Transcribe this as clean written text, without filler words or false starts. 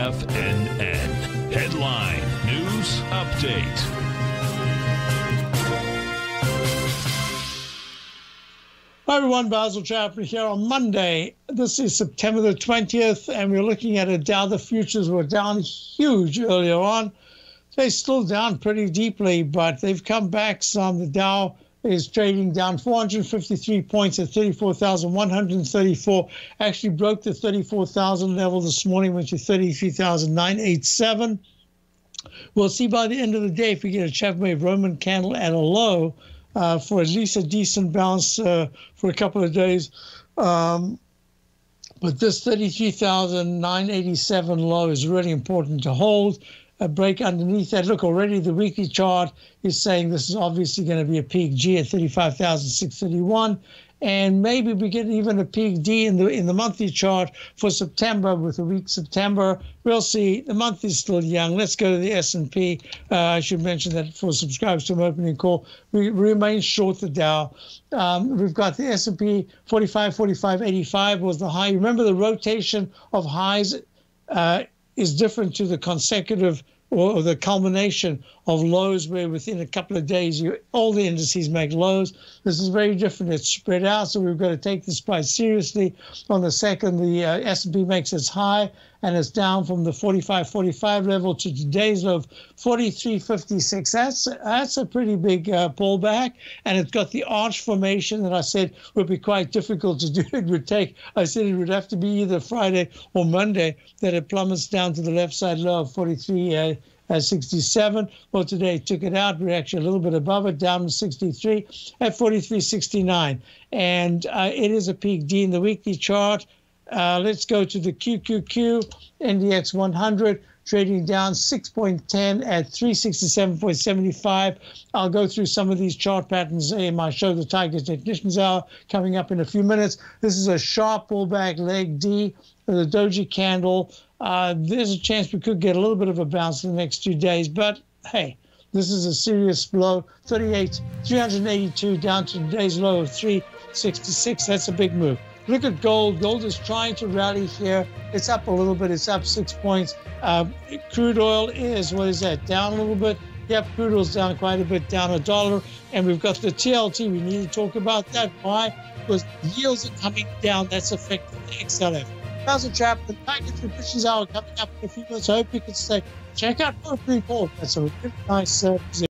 FNN. Headline News Update. Hi everyone, Basil Chapman here on Monday. This is September the 20th, and we're looking at a Dow. The futures were down huge earlier on. They're still down pretty deeply, but they've come back some. The Dow is trading down 453 points at 34,134. Actually broke the 34,000 level this morning, went to 33,987. We'll see by the end of the day if we get a Chapman Roman candle at a low for at least a decent bounce for a couple of days. But this 33,987 low is really important to hold. A break underneath that. Look, already the weekly chart is saying this is obviously going to be a peak G at 35,631, and maybe we get even a peak D in the monthly chart for September with a weak September. We'll see. The month is still young. Let's go to the S&P. I should mention that for subscribers to an opening call, we remain short the Dow. We've got the S&P 45.45.85 was the high. Remember the rotation of highs is different to the consecutive or the culmination of lows, where within a couple of days all the indices make lows. This is very different. It's spread out, so we've got to take this price seriously. On the second, the S&P makes its high, and it's down from the 45.45 level to today's low of 43.56. That's a pretty big pullback, and it's got the arch formation that I said would be quite difficult to do. It would take, I said it would have to be either Friday or Monday that it plummets down to the left side low of 43.67. Well, today took it out. We're actually a little bit above it, down to 63 at 43.69. And it is a peak D in the weekly chart. Let's go to the QQQ, NDX 100, trading down 6.10 at 367.75. I'll go through some of these chart patterns in my show, the Tiger Technicians Hour, coming up in a few minutes. This is a sharp pullback, leg D, the Doji Candle. There's a chance we could get a little bit of a bounce in the next 2 days, but hey, this is a serious blow. 382 down to today's low of 366. That's a big move. Look at gold. Gold is trying to rally here. It's up a little bit. It's up 6 points. Crude oil is, what is that, down a little bit? Yep, crude oil's down quite a bit, down $1. And we've got the TLT. We need to talk about that. Why? Because yields are coming down. That's affecting the XLF. Basil Chapman, Tiger Technicians Hour coming up in a few minutes. I hope you can stay. Check out my report. That's a really nice